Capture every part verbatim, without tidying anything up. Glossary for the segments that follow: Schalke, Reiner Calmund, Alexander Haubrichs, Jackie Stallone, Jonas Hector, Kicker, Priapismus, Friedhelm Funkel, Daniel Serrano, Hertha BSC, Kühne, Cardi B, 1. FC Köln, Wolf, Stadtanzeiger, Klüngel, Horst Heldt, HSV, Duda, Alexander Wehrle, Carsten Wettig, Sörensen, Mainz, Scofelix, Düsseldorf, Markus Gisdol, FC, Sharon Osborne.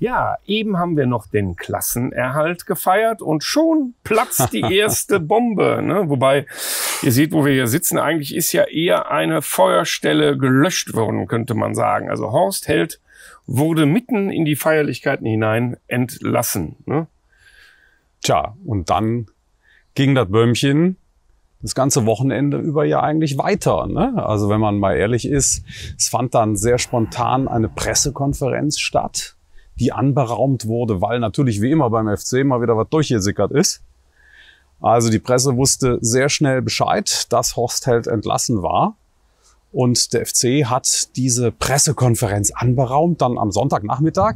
Ja, eben haben wir noch den Klassenerhalt gefeiert und schon platzt die erste Bombe. Ne? Wobei, ihr seht, wo wir hier sitzen, eigentlich ist ja eher eine Feuerstelle gelöscht worden, könnte man sagen. Also Horst Heldt wurde mitten in die Feierlichkeiten hinein entlassen. Ne? Tja, und dann ging das Böhmchen das ganze Wochenende über ja eigentlich weiter. Ne? Also wenn man mal ehrlich ist, es fand dann sehr spontan eine Pressekonferenz statt, die anberaumt wurde, weil natürlich wie immer beim F C mal wieder was durchgesickert ist. Also die Presse wusste sehr schnell Bescheid, dass Horst Heldt entlassen war. Und der F C hat diese Pressekonferenz anberaumt, dann am Sonntagnachmittag.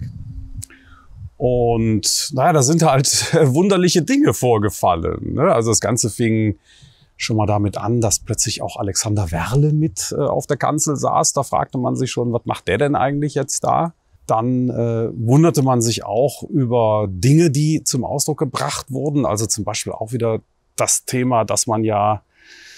Und naja, da sind halt wunderliche Dinge vorgefallen. Ne? Also das Ganze fing schon mal damit an, dass plötzlich auch Alexander Wehrle mit äh, auf der Kanzel saß. Da fragte man sich schon, was macht der denn eigentlich jetzt da? Dann äh, wunderte man sich auch über Dinge, die zum Ausdruck gebracht wurden. Also zum Beispiel auch wieder das Thema, dass man ja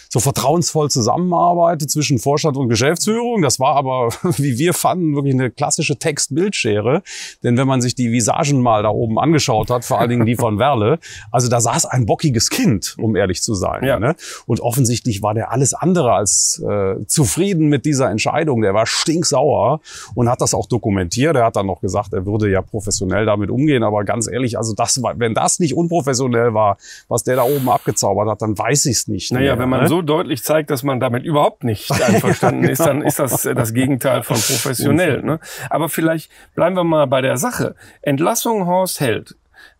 so vertrauensvoll zusammenarbeitet zwischen Vorstand und Geschäftsführung. Das war aber, wie wir fanden, wirklich eine klassische Text-Bild-Schere. Denn wenn man sich die Visagen mal da oben angeschaut hat, vor allen Dingen die von Wehrle, also da saß ein bockiges Kind, um ehrlich zu sein. Ja. Ne? Und offensichtlich war der alles andere als äh, zufrieden mit dieser Entscheidung. Der war stinksauer und hat das auch dokumentiert. Er hat dann noch gesagt, er würde ja professionell damit umgehen. Aber ganz ehrlich, also das war, wenn das nicht unprofessionell war, was der da oben abgezaubert hat, dann weiß ich es nicht. Naja, mehr, wenn man ne? so deutlich zeigt, dass man damit überhaupt nicht einverstanden ja, genau. ist, dann ist das das Gegenteil von professionell. Ne? Aber vielleicht bleiben wir mal bei der Sache. Entlassung Horst Heldt.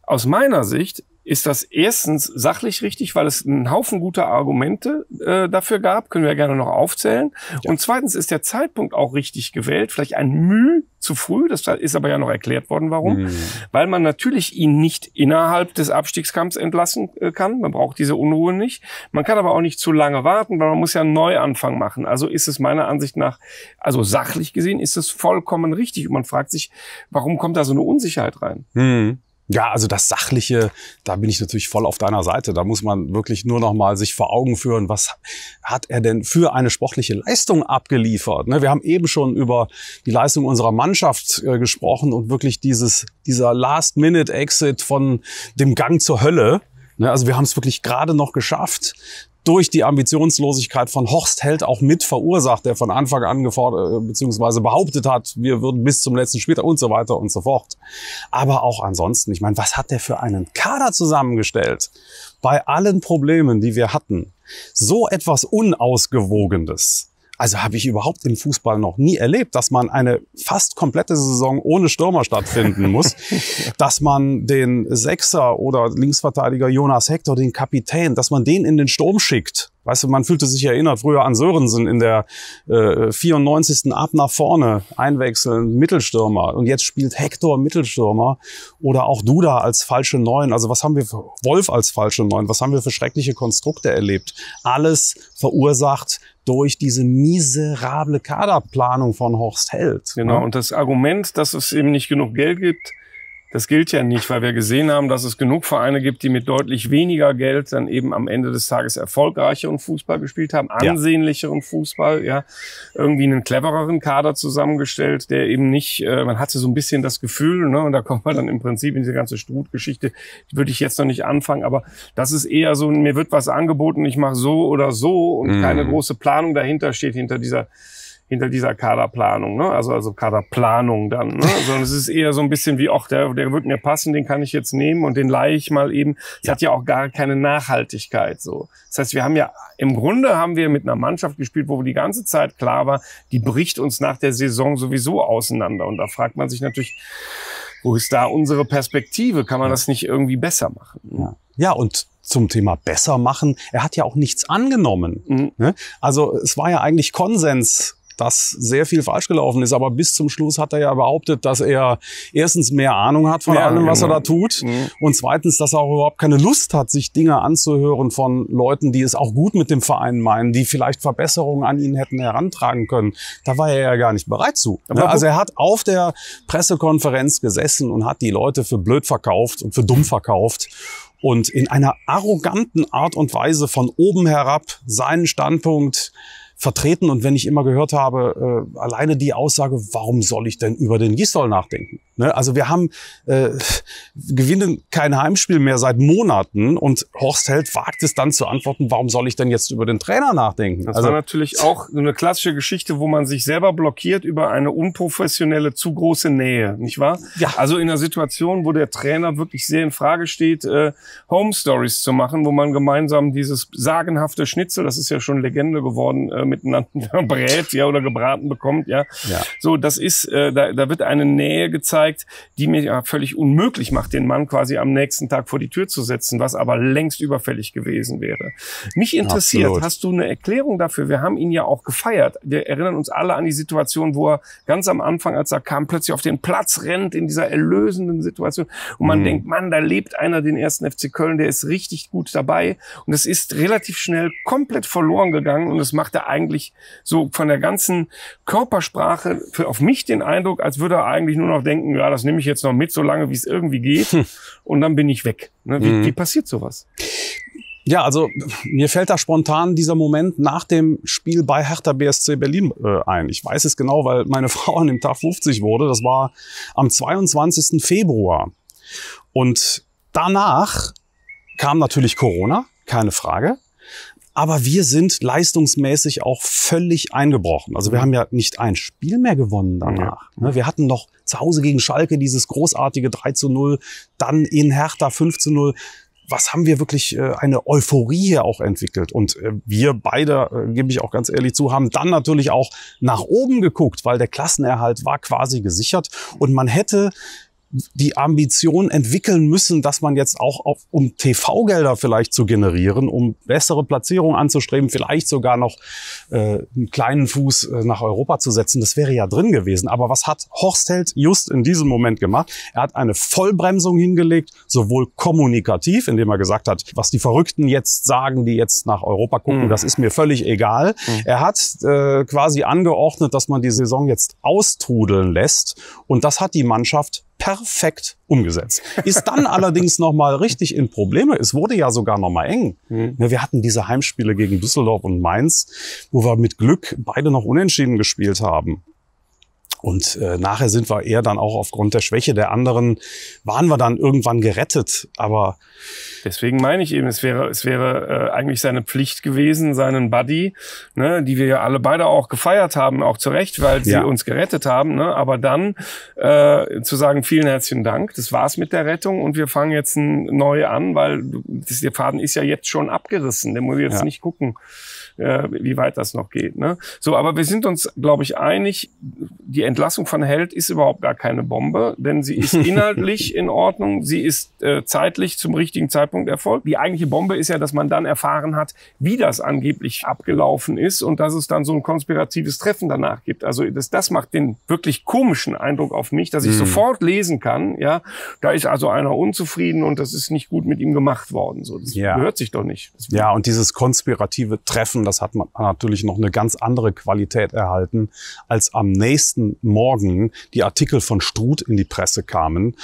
Aus meiner Sicht ist das erstens sachlich richtig, weil es einen Haufen guter Argumente äh, dafür gab, können wir ja gerne noch aufzählen. Ja. Und zweitens ist der Zeitpunkt auch richtig gewählt, vielleicht ein Müh zu früh, das ist aber ja noch erklärt worden, warum. Mhm. Weil man natürlich ihn nicht innerhalb des Abstiegskampfs entlassen äh, kann, man braucht diese Unruhe nicht. Man kann aber auch nicht zu lange warten, weil man muss ja einen Neuanfang machen. Also ist es meiner Ansicht nach, also sachlich gesehen, ist es vollkommen richtig. Und man fragt sich, warum kommt da so eine Unsicherheit rein? Mhm. Ja, also das Sachliche, da bin ich natürlich voll auf deiner Seite. Da muss man wirklich nur noch mal sich vor Augen führen, was hat er denn für eine sportliche Leistung abgeliefert? Wir haben eben schon über die Leistung unserer Mannschaft gesprochen und wirklich dieses, dieser Last-Minute-Exit von dem Gang zur Hölle. Also wir haben es wirklich gerade noch geschafft, durch die Ambitionslosigkeit von Horst Heldt auch mit verursacht, der von Anfang an gefordert bzw. behauptet hat, wir würden bis zum letzten Spieltag und so weiter und so fort. Aber auch ansonsten, ich meine, was hat der für einen Kader zusammengestellt? Bei allen Problemen, die wir hatten, so etwas Unausgewogenes. Also habe ich überhaupt im Fußball noch nie erlebt, dass man eine fast komplette Saison ohne Stürmer stattfinden muss, dass man den Sechser oder Linksverteidiger Jonas Hector, den Kapitän, dass man den in den Sturm schickt. Weißt du, man fühlte sich erinnert früher an Sörensen in der äh, vierundneunzigsten ab nach vorne einwechseln, Mittelstürmer. Und jetzt spielt Hector Mittelstürmer oder auch Duda als falsche Neun. Also was haben wir für Wolf als falsche Neun? Was haben wir für schreckliche Konstrukte erlebt? Alles verursacht durch diese miserable Kaderplanung von Horst Heldt. Genau, ne? Und das Argument, dass es eben nicht genug Geld gibt, das gilt ja nicht, weil wir gesehen haben, dass es genug Vereine gibt, die mit deutlich weniger Geld dann eben am Ende des Tages erfolgreicheren Fußball gespielt haben, ansehnlicheren Fußball, ja, irgendwie einen clevereren Kader zusammengestellt, der eben nicht, äh, man hatte so ein bisschen das Gefühl, ne, und da kommt man dann im Prinzip in diese ganze Struth-Geschichte, würde ich jetzt noch nicht anfangen, aber das ist eher so, mir wird was angeboten, ich mache so oder so und mhm. keine große Planung dahinter steht, hinter dieser hinter dieser Kaderplanung, ne? Also also Kaderplanung dann, ne? Sondern es ist eher so ein bisschen wie, ach, der, der wird mir passen, den kann ich jetzt nehmen und den leihe ich mal eben. Es ja. hat ja auch gar keine Nachhaltigkeit so. Das heißt, wir haben ja, im Grunde haben wir mit einer Mannschaft gespielt, wo die ganze Zeit klar war, die bricht uns nach der Saison sowieso auseinander. Und da fragt man sich natürlich, wo ist da unsere Perspektive? Kann man das nicht irgendwie besser machen? Ja, ja, und zum Thema besser machen, er hat ja auch nichts angenommen. Mhm. Ne? Also es war ja eigentlich Konsens, dass sehr viel falsch gelaufen ist. Aber bis zum Schluss hat er ja behauptet, dass er erstens mehr Ahnung hat von ja, allem, was genau. er da tut. Mhm. Und zweitens, dass er auch überhaupt keine Lust hat, sich Dinge anzuhören von Leuten, die es auch gut mit dem Verein meinen, die vielleicht Verbesserungen an ihn hätten herantragen können. Da war er ja gar nicht bereit zu. Aber also er hat auf der Pressekonferenz gesessen und hat die Leute für blöd verkauft und für dumm verkauft. Und in einer arroganten Art und Weise von oben herab seinen Standpunkt vertreten. Und wenn ich immer gehört habe, äh, alleine die Aussage, warum soll ich denn über den Gisdol nachdenken? Ne? Also wir haben äh, gewinnen kein Heimspiel mehr seit Monaten und Horst Heldt wagt es dann zu antworten, warum soll ich denn jetzt über den Trainer nachdenken? Das also war natürlich auch eine klassische Geschichte, wo man sich selber blockiert über eine unprofessionelle, zu große Nähe, nicht wahr? Ja. Also in einer Situation, wo der Trainer wirklich sehr in Frage steht, äh, Home Stories zu machen, wo man gemeinsam dieses sagenhafte Schnitzel, das ist ja schon Legende geworden, äh, miteinander brät, ja, oder gebraten bekommt, ja. ja. So, das ist, äh, da, da wird eine Nähe gezeigt, die mir ja völlig unmöglich macht, den Mann quasi am nächsten Tag vor die Tür zu setzen, was aber längst überfällig gewesen wäre. Mich interessiert, Absolut. Hast du eine Erklärung dafür? Wir haben ihn ja auch gefeiert. Wir erinnern uns alle an die Situation, wo er ganz am Anfang, als er kam, plötzlich auf den Platz rennt in dieser erlösenden Situation. Und man mhm. denkt, Mann, da lebt einer den ersten F C Köln, der ist richtig gut dabei. Und es ist relativ schnell komplett verloren gegangen. Und es machte eigentlich so von der ganzen Körpersprache für, auf mich den Eindruck, als würde er eigentlich nur noch denken, ja, das nehme ich jetzt noch mit, so lange wie es irgendwie geht, hm. und dann bin ich weg. Ne? Wie, mhm. wie passiert sowas? Ja, also mir fällt da spontan dieser Moment nach dem Spiel bei Hertha B S C Berlin äh, ein. Ich weiß es genau, weil meine Frau an dem Tag fünfzig wurde. Das war am zweiundzwanzigsten Februar. Und danach kam natürlich Corona, keine Frage. Aber wir sind leistungsmäßig auch völlig eingebrochen. Also wir haben ja nicht ein Spiel mehr gewonnen danach. Ja. Wir hatten noch zu Hause gegen Schalke dieses großartige drei zu null, dann in Hertha fünf zu null. Was haben wir wirklich äh, eine Euphorie hier auch entwickelt? Und äh, wir beide, äh, gebe ich auch ganz ehrlich zu, haben dann natürlich auch nach oben geguckt, weil der Klassenerhalt war quasi gesichert. Und man hätte die Ambition entwickeln müssen, dass man jetzt auch, auf, um T V-Gelder vielleicht zu generieren, um bessere Platzierungen anzustreben, vielleicht sogar noch äh, einen kleinen Fuß äh, nach Europa zu setzen. Das wäre ja drin gewesen. Aber was hat Horst Heldt just in diesem Moment gemacht? Er hat eine Vollbremsung hingelegt, sowohl kommunikativ, indem er gesagt hat, was die Verrückten jetzt sagen, die jetzt nach Europa gucken, mhm. das ist mir völlig egal. Mhm. Er hat äh, quasi angeordnet, dass man die Saison jetzt austrudeln lässt. Und das hat die Mannschaft perfekt umgesetzt. Ist dann allerdings nochmal richtig in Probleme. Es wurde ja sogar nochmal eng. Mhm. Wir hatten diese Heimspiele gegen Düsseldorf und Mainz, wo wir mit Glück beide noch unentschieden gespielt haben. Und äh, nachher sind wir eher dann auch aufgrund der Schwäche der anderen, waren wir dann irgendwann gerettet. Aber deswegen meine ich eben, es wäre, es wäre äh, eigentlich seine Pflicht gewesen, seinen Buddy, ne, die wir ja alle beide auch gefeiert haben, auch zu Recht, weil sie ja. uns gerettet haben. Ne, aber dann äh, zu sagen, vielen herzlichen Dank, das war's mit der Rettung und wir fangen jetzt neu an, weil das, der Faden ist ja jetzt schon abgerissen, der muss jetzt ja. nicht gucken, äh, wie weit das noch geht. Ne? So, aber wir sind uns, glaube ich, einig, die Entlassung von Heldt ist überhaupt gar keine Bombe, denn sie ist inhaltlich in Ordnung, sie ist äh, zeitlich zum richtigen Zeitpunkt erfolgt. Die eigentliche Bombe ist ja, dass man dann erfahren hat, wie das angeblich abgelaufen ist und dass es dann so ein konspiratives Treffen danach gibt. Also das, das macht den wirklich komischen Eindruck auf mich, dass ich mhm. sofort lesen kann, ja, da ist also einer unzufrieden und das ist nicht gut mit ihm gemacht worden. So, das ja. gehört sich doch nicht. Das ja, und dieses konspirative Treffen, das hat man natürlich noch eine ganz andere Qualität erhalten, als am nächsten Morgen die Artikel von Struth in die Presse kamen.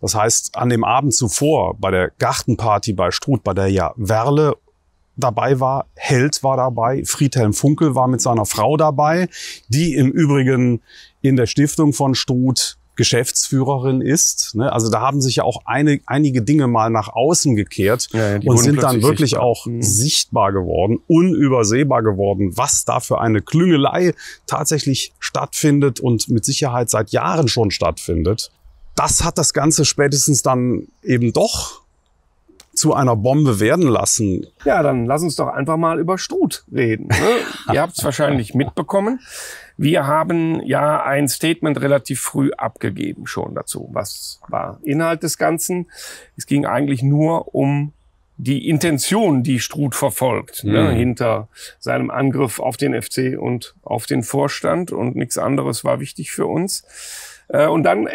Das heißt, an dem Abend zuvor bei der Gartenparty bei Struth, bei der ja Wehrle dabei war, Heldt war dabei, Friedhelm Funkel war mit seiner Frau dabei, die im Übrigen in der Stiftung von Struth Geschäftsführerin ist. Ne? Also da haben sich ja auch eine, einige Dinge mal nach außen gekehrt ja, ja, und sind dann wirklich sichtbar. auch mhm. sichtbar geworden, unübersehbar geworden, was da für eine Klüngelei tatsächlich stattfindet und mit Sicherheit seit Jahren schon stattfindet. Das hat das Ganze spätestens dann eben doch zu einer Bombe werden lassen. Ja, dann lass uns doch einfach mal über Struth reden. Ne? Ihr habt es wahrscheinlich mitbekommen. Wir haben ja ein Statement relativ früh abgegeben schon dazu. Was war Inhalt des Ganzen? Es ging eigentlich nur um die Intention, die Struth verfolgt, mhm. ne, hinter seinem Angriff auf den F C und auf den Vorstand. Und nichts anderes war wichtig für uns. Und dann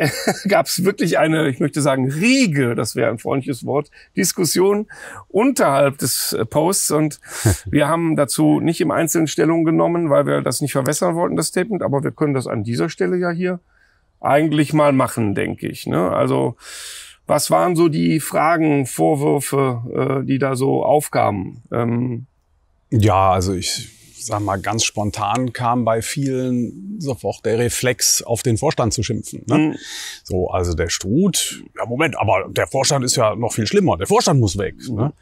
gab es wirklich eine, ich möchte sagen, Riege, das wäre ein freundliches Wort, Diskussion unterhalb des Posts. Und wir haben dazu nicht im Einzelnen Stellung genommen, weil wir das nicht verwässern wollten, das Statement. Aber wir können das an dieser Stelle ja hier eigentlich mal machen, denke ich. Ne? Also was waren so die Fragen, Vorwürfe, die da so aufkamen? Ähm, ja, also ich... sag mal, ganz spontan kam bei vielen sofort der Reflex, auf den Vorstand zu schimpfen. Ne? Mhm. So, also der Struth, ja Moment, aber der Vorstand ist ja noch viel schlimmer, der Vorstand muss weg. Mhm. Ne?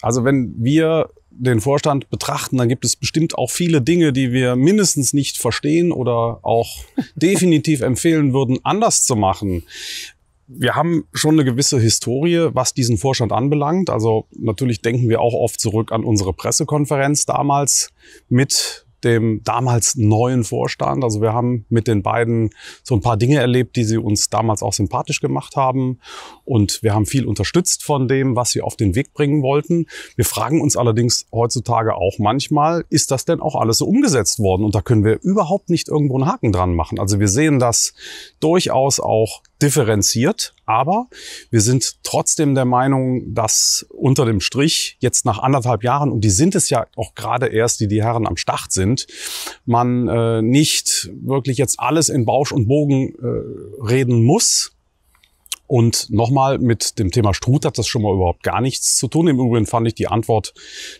Also wenn wir den Vorstand betrachten, dann gibt es bestimmt auch viele Dinge, die wir mindestens nicht verstehen oder auch definitiv empfehlen würden, anders zu machen. Wir haben schon eine gewisse Historie, was diesen Vorstand anbelangt. Also natürlich denken wir auch oft zurück an unsere Pressekonferenz damals mit dem damals neuen Vorstand. Also wir haben mit den beiden so ein paar Dinge erlebt, die sie uns damals auch sympathisch gemacht haben. Und wir haben viel unterstützt von dem, was sie auf den Weg bringen wollten. Wir fragen uns allerdings heutzutage auch manchmal, ist das denn auch alles so umgesetzt worden? Und da können wir überhaupt nicht irgendwo einen Haken dran machen. Also wir sehen das durchaus auch differenziert, aber wir sind trotzdem der Meinung, dass unter dem Strich jetzt nach anderthalb Jahren, und die sind es ja auch gerade erst, die die Herren am Start sind, man äh, nicht wirklich jetzt alles in Bausch und Bogen äh, reden muss. Und nochmal, mit dem Thema Struth hat das schon mal überhaupt gar nichts zu tun. Im Übrigen fand ich die Antwort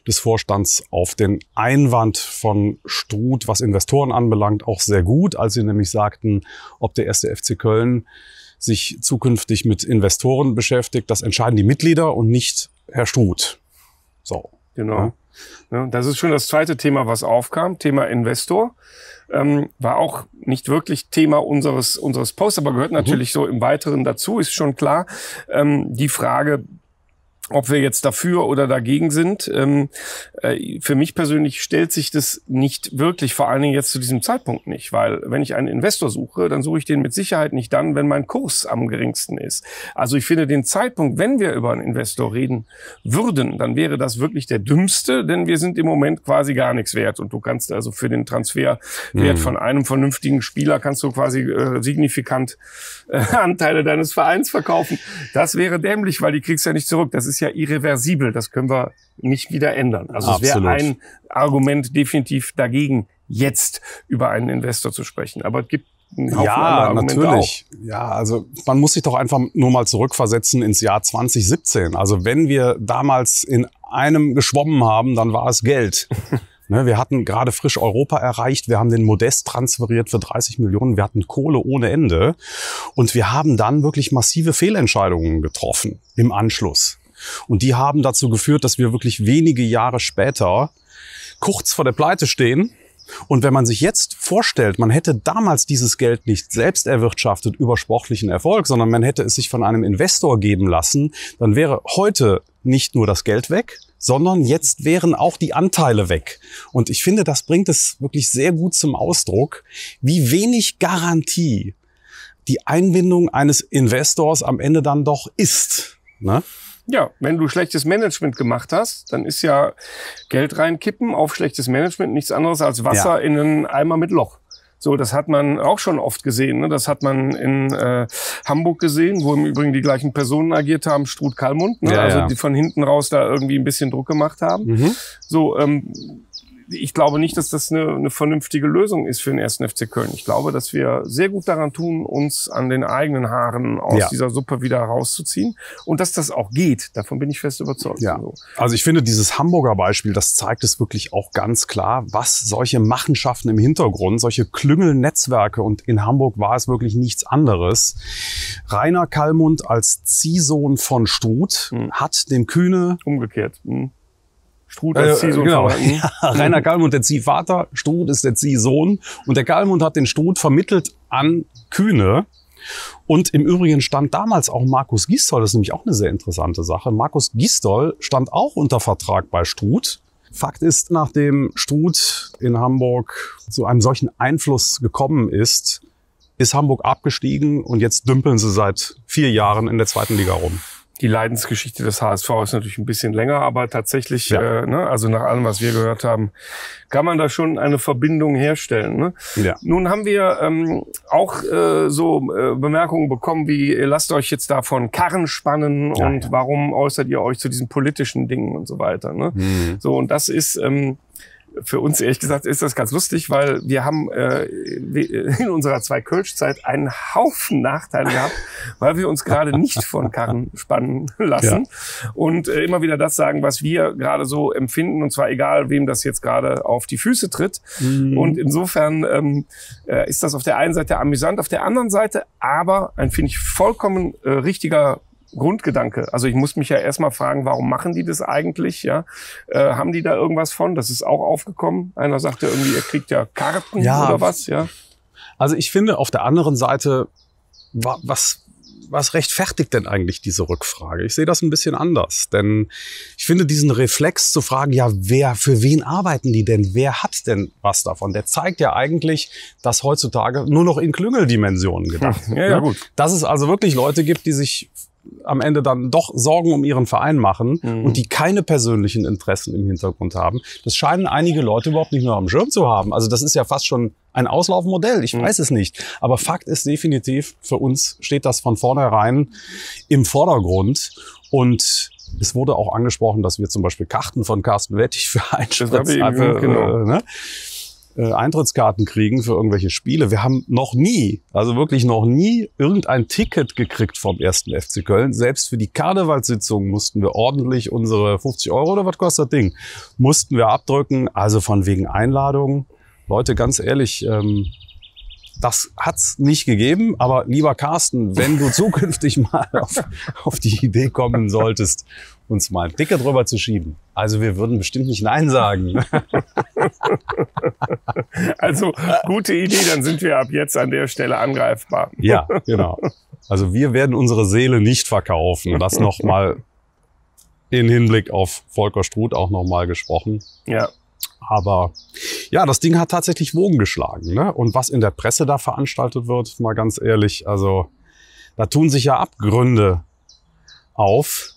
des Vorstands auf den Einwand von Struth, was Investoren anbelangt, auch sehr gut, als sie nämlich sagten, ob der erster FC Köln sich zukünftig mit Investoren beschäftigt, das entscheiden die Mitglieder und nicht Herr Struth. So. Genau. Ja. Das ist schon das zweite Thema, was aufkam. Thema Investor. Ähm, war auch nicht wirklich Thema unseres, unseres Posts, aber gehört natürlich mhm. so im Weiteren dazu, ist schon klar. Ähm, die Frage, ob wir jetzt dafür oder dagegen sind. Ähm, äh, für mich persönlich stellt sich das nicht wirklich, vor allen Dingen jetzt zu diesem Zeitpunkt nicht. Weil wenn ich einen Investor suche, dann suche ich den mit Sicherheit nicht dann, wenn mein Kurs am geringsten ist. Also ich finde den Zeitpunkt, wenn wir über einen Investor reden würden, dann wäre das wirklich der dümmste, denn wir sind im Moment quasi gar nichts wert. Und du kannst also für den Transferwert mhm. von einem vernünftigen Spieler kannst du quasi äh, signifikant äh, Anteile deines Vereins verkaufen. Das wäre dämlich, weil die kriegst ja nicht zurück. Das ist ja irreversibel, das können wir nicht wieder ändern. Also es wäre ein Argument definitiv dagegen, jetzt über einen Investor zu sprechen. Aber es gibt einen Haufen anderer Argumente auch. Ja, natürlich. Ja, also man muss sich doch einfach nur mal zurückversetzen ins Jahr zwanzig siebzehn. Also wenn wir damals in einem geschwommen haben, dann war es Geld. Ne, wir hatten gerade frisch Europa erreicht, wir haben den Modest transferiert für dreißig Millionen, wir hatten Kohle ohne Ende und wir haben dann wirklich massive Fehlentscheidungen getroffen im Anschluss. Und die haben dazu geführt, dass wir wirklich wenige Jahre später kurz vor der Pleite stehen. Und wenn man sich jetzt vorstellt, man hätte damals dieses Geld nicht selbst erwirtschaftet über sportlichen Erfolg, sondern man hätte es sich von einem Investor geben lassen, dann wäre heute nicht nur das Geld weg, sondern jetzt wären auch die Anteile weg. Und ich finde, das bringt es wirklich sehr gut zum Ausdruck, wie wenig Garantie die Einbindung eines Investors am Ende dann doch ist. Ne? Ja, wenn du schlechtes Management gemacht hast, dann ist ja Geld reinkippen auf schlechtes Management nichts anderes als Wasser ja. in einen Eimer mit Loch. So, das hat man auch schon oft gesehen. Ne? Das hat man in äh, Hamburg gesehen, wo im Übrigen die gleichen Personen agiert haben, Struth, Calmund, ne? ja, also ja. die von hinten raus da irgendwie ein bisschen Druck gemacht haben. Mhm. So, ähm, ich glaube nicht, dass das eine, eine vernünftige Lösung ist für den ersten FC Köln. Ich glaube, dass wir sehr gut daran tun, uns an den eigenen Haaren aus ja. dieser Suppe wieder herauszuziehen. Und dass das auch geht, davon bin ich fest überzeugt. Ja. Also ich finde, dieses Hamburger Beispiel, das zeigt es wirklich auch ganz klar, was solche Machenschaften im Hintergrund, solche Klüngelnetzwerke, und in Hamburg war es wirklich nichts anderes. Reiner Calmund als Ziehsohn von Struth hm. hat dem Kühne... Umgekehrt. Hm. Struth als Ziehsohn. Äh, genau. ja, Reiner Calmund, der Ziehvater, Struth ist der Ziehsohn. Und der Calmund hat den Struth vermittelt an Kühne. Und im Übrigen stand damals auch Markus Gisdol, das ist nämlich auch eine sehr interessante Sache. Markus Gisdol stand auch unter Vertrag bei Struth. Fakt ist, nachdem Struth in Hamburg zu einem solchen Einfluss gekommen ist, ist Hamburg abgestiegen und jetzt dümpeln sie seit vier Jahren in der zweiten Liga rum. Die Leidensgeschichte des H S V ist natürlich ein bisschen länger, aber tatsächlich, ja. äh, ne, also nach allem, was wir gehört haben, kann man da schon eine Verbindung herstellen. Ne? Ja. Nun haben wir ähm, auch äh, so äh, Bemerkungen bekommen wie, lasst euch jetzt davon Karren spannen ja, und ja. warum äußert ihr euch zu diesen politischen Dingen und so weiter. Ne? Mhm. So, und das ist... Ähm, für uns, ehrlich gesagt, ist das ganz lustig, weil wir haben äh, in unserer Zwei Kölsch-Zeit einen Haufen Nachteile gehabt, weil wir uns gerade nicht von Karren spannen lassen ja. und äh, immer wieder das sagen, was wir gerade so empfinden, und zwar egal, wem das jetzt gerade auf die Füße tritt. Mhm. Und insofern ähm, äh, ist das auf der einen Seite amüsant, auf der anderen Seite aber ein, finde ich, vollkommen äh, richtiger Grundgedanke. Also ich muss mich ja erstmal fragen, warum machen die das eigentlich? Ja, äh, haben die da irgendwas von? Das ist auch aufgekommen. Einer sagte irgendwie, er kriegt ja Karten ja, oder was. Ja. Also ich finde auf der anderen Seite, was, was rechtfertigt denn eigentlich diese Rückfrage? Ich sehe das ein bisschen anders, denn ich finde diesen Reflex zu fragen, ja, wer, für wen arbeiten die denn? Wer hat denn was davon? Der zeigt ja eigentlich, dass heutzutage nur noch in Klüngeldimensionen gedacht wird. Ja, ja, gut. Dass es also wirklich Leute gibt, die sich am Ende dann doch Sorgen um ihren Verein machen mhm. und die keine persönlichen Interessen im Hintergrund haben. Das scheinen einige Leute überhaupt nicht mehr am Schirm zu haben. Also das ist ja fast schon ein Auslaufmodell. Ich mhm. weiß es nicht. Aber Fakt ist definitiv, für uns steht das von vornherein im Vordergrund. Und es wurde auch angesprochen, dass wir zum Beispiel Karten von Carsten Wettig für Eintritt, äh, genau. ne? äh, Eintrittskarten kriegen für irgendwelche Spiele. Wir haben noch nie, also wirklich noch nie, irgendein Ticket gekriegt vom ersten F C Köln. Selbst für die Karnevalssitzung mussten wir ordentlich unsere fünfzig Euro oder was kostet das Ding, mussten wir abdrücken. Also von wegen Einladung. Leute, ganz ehrlich, ähm, das hat's nicht gegeben. Aber lieber Carsten, wenn du zukünftig mal auf, auf die Idee kommen solltest, uns mal ein Ticket drüber zu schieben. Also wir würden bestimmt nicht Nein sagen. Also gute Idee, dann sind wir ab jetzt an der Stelle angreifbar. Ja, genau. Also wir werden unsere Seele nicht verkaufen. Das nochmal in Hinblick auf Volker Struth auch nochmal gesprochen. Ja. Aber ja, das Ding hat tatsächlich Wogen geschlagen. Ne? Und was in der Presse da veranstaltet wird, mal ganz ehrlich, also da tun sich ja Abgründe auf.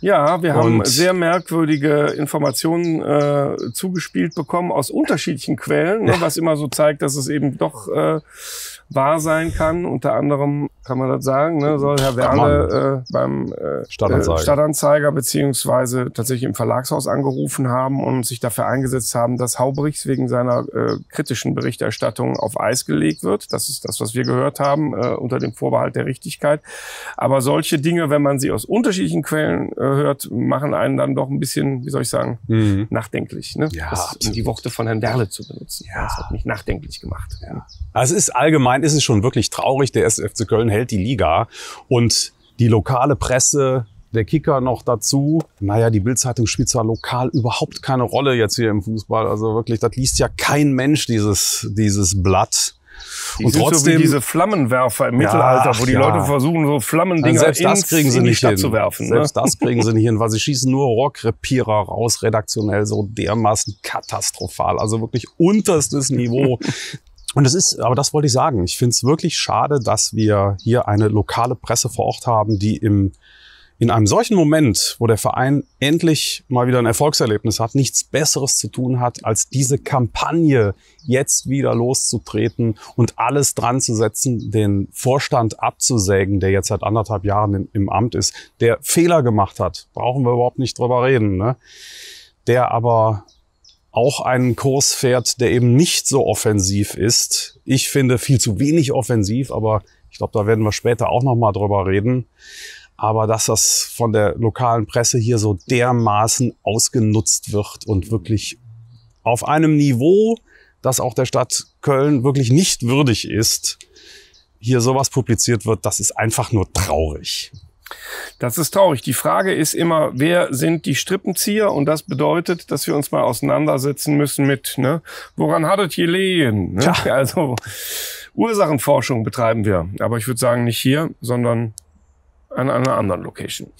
Ja, wir haben und sehr merkwürdige Informationen äh, zugespielt bekommen aus unterschiedlichen Quellen, ne, was immer so zeigt, dass es eben doch äh, wahr sein kann. Unter anderem kann man das sagen, ne, soll Herr Wehrle äh, beim äh, Stadtanzeiger. Stadtanzeiger beziehungsweise tatsächlich im Verlagshaus angerufen haben und sich dafür eingesetzt haben, dass Haubrichs wegen seiner äh, kritischen Berichterstattung auf Eis gelegt wird. Das ist das, was wir gehört haben, äh, unter dem Vorbehalt der Richtigkeit. Aber solche Dinge, wenn man sie aus unterschiedlichen Quellen äh, hört, machen einen dann doch ein bisschen, wie soll ich sagen, mhm. nachdenklich. Ne? Ja, das, um die Worte von Herrn Wehrle zu benutzen. Ja. Das hat mich nachdenklich gemacht. Ja. Also es ist allgemein, ist es schon wirklich traurig. Der erste F C Köln hält die Liga und die lokale Presse, der Kicker noch dazu. Naja, die BILD-Zeitung spielt zwar lokal überhaupt keine Rolle jetzt hier im Fußball. Also wirklich, das liest ja kein Mensch, dieses, dieses Blatt. Die und sind trotzdem so wie diese Flammenwerfer im ja, Mittelalter, wo die ja. Leute versuchen, so Flammendinger selbst ins, das kriegen sie in die nicht Stadt hin. zu werfen. Selbst ne? das kriegen sie nicht hin, weil sie schießen nur Rohrkrepierer raus, redaktionell so dermaßen katastrophal. Also wirklich unterstes Niveau. Und das ist, aber das wollte ich sagen, ich finde es wirklich schade, dass wir hier eine lokale Presse vor Ort haben, die im in einem solchen Moment, wo der Verein endlich mal wieder ein Erfolgserlebnis hat, nichts Besseres zu tun hat, als diese Kampagne jetzt wieder loszutreten und alles dran zu setzen, den Vorstand abzusägen, der jetzt seit anderthalb Jahren im, im Amt ist, der Fehler gemacht hat, brauchen wir überhaupt nicht drüber reden, ne? Der aber auch einen Kurs fährt, der eben nicht so offensiv ist. Ich finde viel zu wenig offensiv, aber ich glaube, da werden wir später auch noch mal drüber reden. Aber dass das von der lokalen Presse hier so dermaßen ausgenutzt wird und wirklich auf einem Niveau, das auch der Stadt Köln wirklich nicht würdig ist, hier sowas publiziert wird, das ist einfach nur traurig. Das ist traurig. Die Frage ist immer, wer sind die Strippenzieher? Und das bedeutet, dass wir uns mal auseinandersetzen müssen mit, ne, woran hat es gelegen? Ne? Ja. Also Ursachenforschung betreiben wir. Aber ich würde sagen, nicht hier, sondern an einer anderen Location.